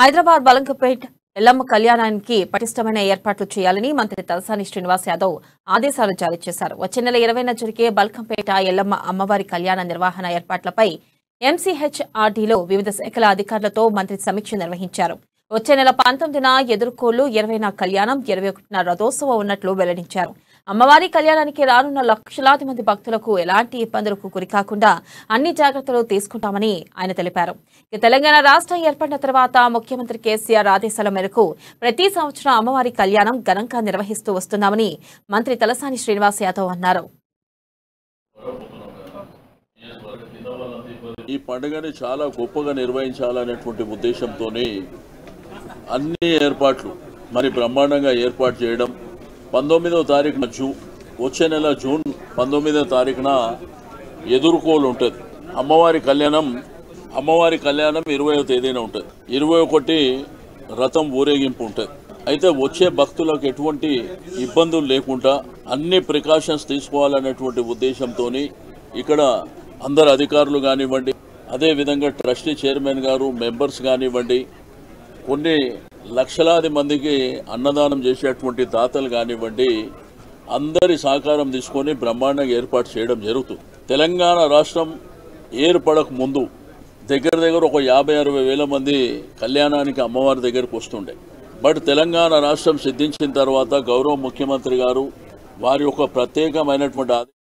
హైదరాబాద్ బలంపేట ఎల్లమ్మ కళ్యాణానికి పటిష్టమైన ఏర్పాట్లు చేయాలని మంత్రి తలసాని శ్రీనివాస్ యాదవ్ ఆదేశాలు జారీ చేశారు. వచ్చే నెల 20న జరిగే బలంపేట ఎల్లమ్మ అమ్మవారి కళ్యాణ నిర్వహణ ఏర్పాట్లపై ఎంసీహెచ్ఆర్టీలో వివిధ శాఖల అధికారులతో మంత్రి సమీక్ష నిర్వహించారు. వచ్చే నెల 19న ఎదురుకోలు, 20న కళ్యాణం, 21న రథోత్సవం ఉన్నట్లు వెల్లడించారు. అమ్మవారి కళ్యాణానికి రానున్న లక్షలాది మంది భక్తులకు ఎలాంటి ఇబ్బందులకు గురికాకుండా అన్ని జాగ్రత్తలు తీసుకుంటామని ఆయన తెలిపారు. తెలంగాణ రాష్ట్రం ఏర్పడిన తర్వాత ముఖ్యమంత్రి కేసీఆర్ ఆదేశాల మేరకు ప్రతి సంవత్సరం అమ్మవారి కళ్యాణం ఘనంగా నిర్వహిస్తూ వస్తున్నామని మంత్రి తలసాని శ్రీనివాస్ యాదవ్ అన్నారు. ఈ పండుగని చాలా గొప్పగా నిర్వహించాలనేటువంటి ఉద్దేశంతోనే అన్ని ఏర్పాట్లు మరి బ్రహ్మాండంగా ఏర్పాటు చేయడం. 19వ తారీఖున వచ్చే నెల జూన్ 19వ తారీఖున ఎదురుకోలు ఉంటుంది. అమ్మవారి కళ్యాణం 20వ తేదీన ఉంటుంది. 21 రథం ఊరేగింపు ఉంటుంది. అయితే వచ్చే భక్తులకు ఎటువంటి ఇబ్బందులు లేకుండా అన్ని ప్రికాషన్స్ తీసుకోవాలనేటువంటి ఉద్దేశంతో ఇక్కడ అందరు అధికారులు కానివ్వండి, అదేవిధంగా ట్రస్టీ చైర్మన్ గారు, మెంబర్స్ కానివ్వండి, కొన్ని లక్షలాది మందికి అన్నదానం చేసేటువంటి దాతలు కానివ్వండి, అందరి సహకారం తీసుకొని బ్రహ్మాండంగా ఏర్పాటు చేయడం జరుగుతుంది. తెలంగాణ రాష్ట్రం ఏర్పడక ముందు దగ్గర ఒక 50-60 వేల మంది కళ్యాణానికి అమ్మవారి దగ్గరకు వస్తుండే. బట్ తెలంగాణ రాష్ట్రం సిద్ధించిన తర్వాత గౌరవ ముఖ్యమంత్రి గారు వారి యొక్క ప్రత్యేకమైనటువంటి